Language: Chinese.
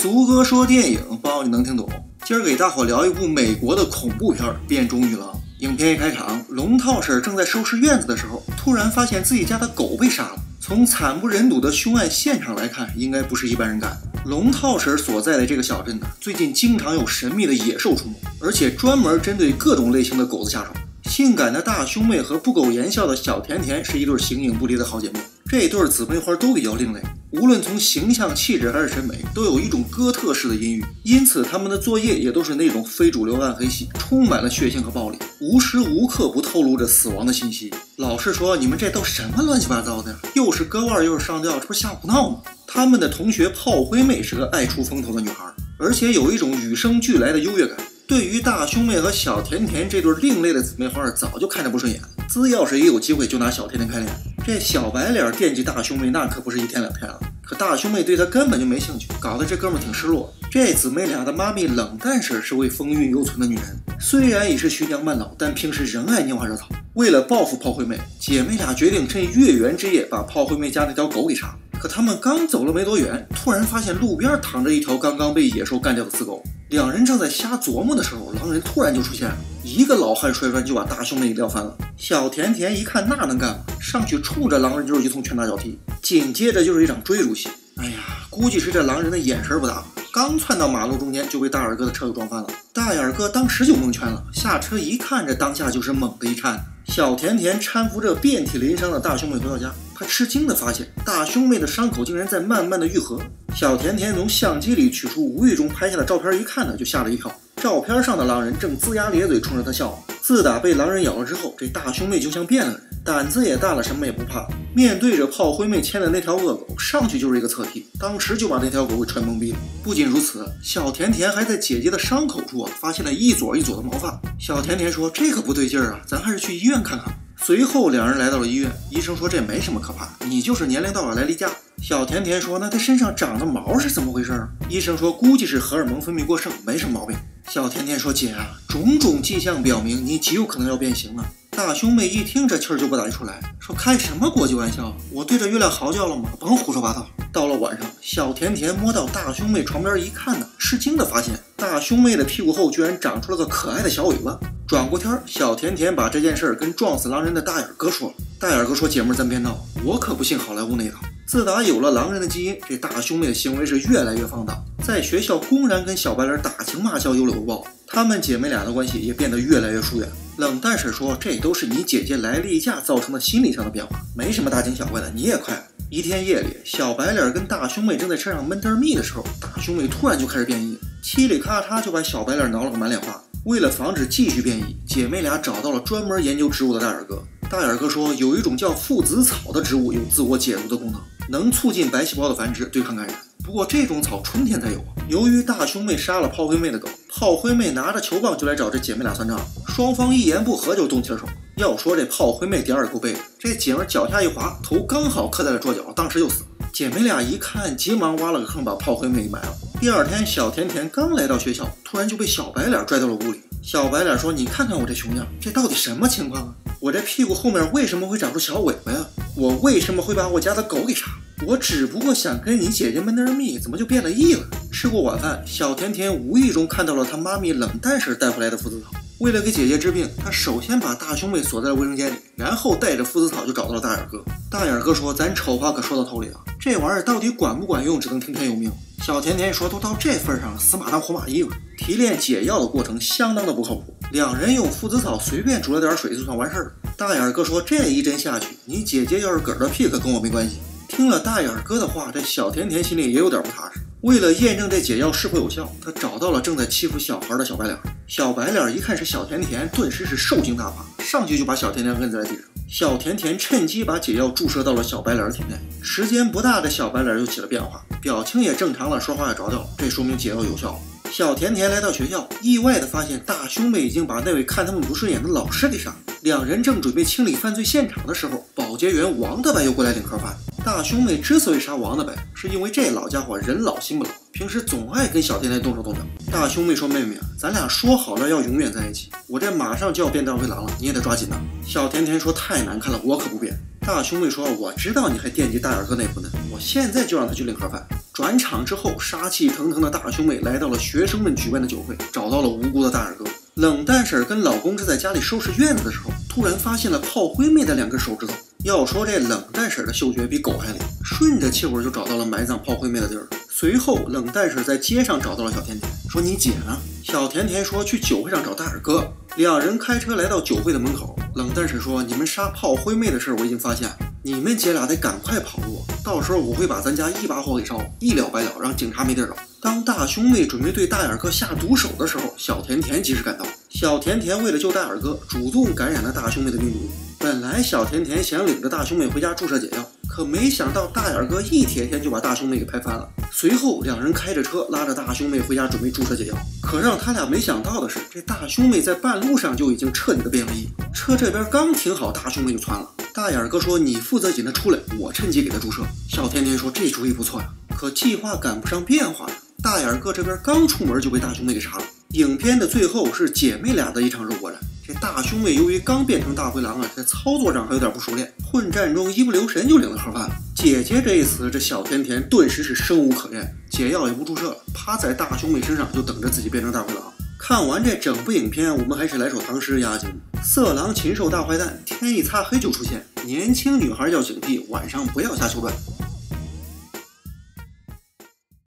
足哥说电影，不知道你能听懂。今儿给大伙聊一部美国的恐怖片《变种女郎》。影片一开场，龙套婶正在收拾院子的时候，突然发现自己家的狗被杀了。从惨不忍睹的凶案现场来看，应该不是一般人干的。龙套婶所在的这个小镇呢，最近经常有神秘的野兽出没，而且专门针对各种类型的狗子下手。性感的大胸妹和不苟言笑的小甜甜是一对形影不离的好姐妹。这对姊妹花都比较另类，无论从形象、气质还是审美，都有一种哥特式的阴郁。因此，他们的作业也都是那种非主流暗黑系，充满了血腥和暴力，无时无刻不透露着死亡的信息。老实说，你们这都什么乱七八糟的呀？又是割腕，又是上吊，这不是吓唬闹吗？他们的同学炮灰妹是个爱出风头的女孩，而且有一种与生俱来的优越感。对于大胸妹和小甜甜这对另类的姊妹花，早就看着不顺眼了。只要是一有机会就拿小甜甜开脸，这小白脸惦记大胸妹那可不是一天两天了。可大胸妹对她根本就没兴趣，搞得这哥们儿挺失落。这姊妹俩的妈咪冷淡婶是位风韵犹存的女人，虽然已是徐娘半老，但平时仍爱拈花惹草。为了报复炮灰妹，姐妹俩决定趁月圆之夜把炮灰妹家那条狗给杀。可他们刚走了没多远，突然发现路边躺着一条刚刚被野兽干掉的死狗。两人正在瞎琢磨的时候，狼人突然就出现了，一个老汉摔砖就把大胸妹给撂翻了。小甜甜一看那能干嘛，上去冲着狼人就是一通拳打脚踢，紧接着就是一场追逐戏。哎呀，估计是这狼人的眼神不搭，刚窜到马路中间就被大眼哥的车给撞翻了。大眼哥当时就蒙圈了，下车一看，这当下就是猛的一颤。小甜甜搀扶着遍体鳞伤的大胸妹回到家，她吃惊地发现大胸妹的伤口竟然在慢慢的愈合。小甜甜从相机里取出无意中拍下的照片，一看呢就吓了一跳，照片上的狼人正龇牙咧嘴冲着她笑。自打被狼人咬了之后，这大胸妹就像变了人，胆子也大了，什么也不怕。面对着炮灰妹牵的那条恶狗，上去就是一个侧踢，当时就把那条狗给踹懵逼了。不仅如此，小甜甜还在姐姐的伤口处发现了一撮一撮的毛发。小甜甜说：“这可不对劲儿啊，咱还是去医院看看。”随后两人来到了医院，医生说这没什么可怕，你就是年龄到了来例假。小甜甜说：“那她身上长的毛是怎么回事啊？”医生说：“估计是荷尔蒙分泌过剩，没什么毛病。”小甜甜说：“姐啊，种种迹象表明你极有可能要变形了。”大胸妹一听这气儿就不打一处来，说：“开什么国际玩笑？我对着月亮嚎叫了吗？甭胡说八道。”到了晚上，小甜甜摸到大胸妹床边一看呢，吃惊的发现大胸妹的屁股后居然长出了个可爱的小尾巴。转过天，小甜甜把这件事跟撞死狼人的大眼哥说了。大眼哥说：“姐妹咱别闹，我可不信好莱坞那一套。”自打有了狼人的基因，这大胸妹的行为是越来越放荡，在学校公然跟小白脸打情骂俏，有搂有抱。她们姐妹俩的关系也变得越来越疏远。冷淡婶说：“这都是你姐姐来例假造成的心理上的变化，没什么大惊小怪的，你也快了。”一天夜里，小白脸跟大胸妹正在车上闷得蜜的时候，大胸妹突然就开始变异，嘁里咔嚓就把小白脸挠了个满脸花。为了防止继续变异，姐妹俩找到了专门研究植物的大眼哥。大眼哥说，有一种叫父子草的植物有自我解毒的功能，能促进白细胞的繁殖，对抗感染。不过这种草春天才有啊。由于大胸妹杀了炮灰妹的狗，炮灰妹拿着球棒就来找这姐妹俩算账，双方一言不合就动起了手。要说这炮灰妹点儿也够背，这姐妹脚下一滑，头刚好磕在了桌角，当时就死了。姐妹俩一看，急忙挖了个坑把炮灰妹给埋了。第二天，小甜甜刚来到学校，突然就被小白脸拽到了屋里。小白脸说：“你看看我这熊样，这到底什么情况啊？我这屁股后面为什么会长出小尾巴呀？我为什么会把我家的狗给杀？我只不过想跟你姐姐闷点蜜，怎么就变了异了？”吃过晚饭，小甜甜无意中看到了她妈咪冷淡婶带回来的父子草。为了给姐姐治病，她首先把大胸妹锁在了卫生间里，然后带着父子草就找到了大眼哥。大眼哥说：“咱丑话可说到头里啊，这玩意儿到底管不管用，只能听天由命。”小甜甜说：“都到这份上了，死马当活马医了。”提炼解药的过程相当的不靠谱，两人用附子草随便煮了点水就算完事儿。大眼哥说：“这一针下去，你姐姐要是嗝着屁可跟我没关系。”听了大眼哥的话，这小甜甜心里也有点不踏实。为了验证这解药是否有效，她找到了正在欺负小孩的小白脸。小白脸一看是小甜甜，顿时是兽性大发，上去就把小甜甜摁在了地上。小甜甜趁机把解药注射到了小白脸的体内，时间不大，这小白脸又起了变化，表情也正常了，说话也着调了，这说明解药有效了。小甜甜来到学校，意外的发现大胸妹已经把那位看他们不顺眼的老师给杀了。两人正准备清理犯罪现场的时候，保洁员王大伯又过来领盒饭。大胸妹之所以杀王大伯，是因为这老家伙人老心不老，平时总爱跟小甜甜动手动脚。大胸妹说：“妹妹啊，咱俩说好了要永远在一起，我这马上就要变大灰狼了，你也得抓紧呐。”小甜甜说：“太难看了，我可不变。”大胸妹说：“我知道你还惦记大眼哥那部分，我现在就让他去领盒饭。转场之后，杀气腾腾的大胸妹来到了学生们举办的酒会，找到了无辜的大耳哥。冷淡婶跟老公正在家里收拾院子的时候，突然发现了炮灰妹的两根手指头。要说这冷淡婶的嗅觉比狗还灵，顺着气味就找到了埋葬炮灰妹的地儿。随后，冷淡婶在街上找到了小甜甜，说你姐呢？小甜甜说去酒会上找大耳哥。两人开车来到酒会的门口，冷淡婶说：“你们杀炮灰妹的事我已经发现，你们姐俩得赶快跑路，到时候我会把咱家一把火给烧，一了百了，让警察没地儿找。”当大胸妹准备对大耳哥下毒手的时候，小甜甜及时赶到。小甜甜为了救大耳哥，主动感染了大胸妹的病毒。本来小甜甜想领着大胸妹回家注射解药，可没想到大耳哥一铁锨就把大胸妹给拍翻了。随后两人开着车拉着大胸妹回家准备注射解药，可让他俩没想到的是，这大胸妹在半路上就已经彻底的变了异。车这边刚停好，大胸妹就窜了。大耳哥说：“你负责引她出来，我趁机给她注射。”小甜甜说：“这主意不错呀。”可计划赶不上变化，大眼哥这边刚出门就被大胸妹给查了。影片的最后是姐妹俩的一场肉搏战。这大胸妹由于刚变成大灰狼啊，在操作上还有点不熟练，混战中一不留神就领了盒饭了。姐姐这一词，这小甜甜顿时是生无可恋，解药也不注射了，趴在大胸妹身上就等着自己变成大灰狼。看完这整部影片，我们还是来首唐诗压压惊。色狼禽兽大坏蛋，天一擦黑就出现，年轻女孩要警惕，晚上不要下秋段。